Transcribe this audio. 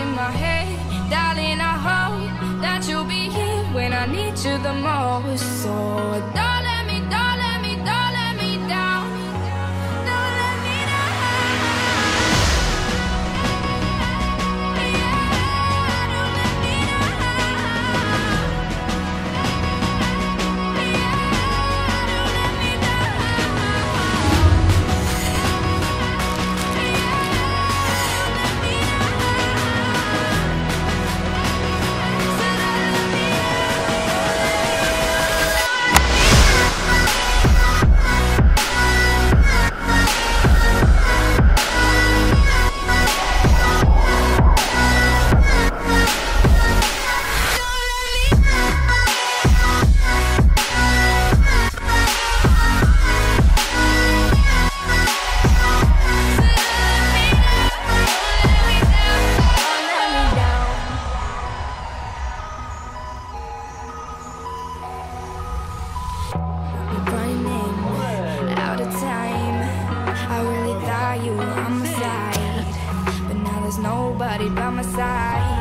in my head. Darling, I hope that you'll be here when I need you the most. So don't let me, don't let me, don't let me down. Don't let me down. Yeah, don't let me down. By my side,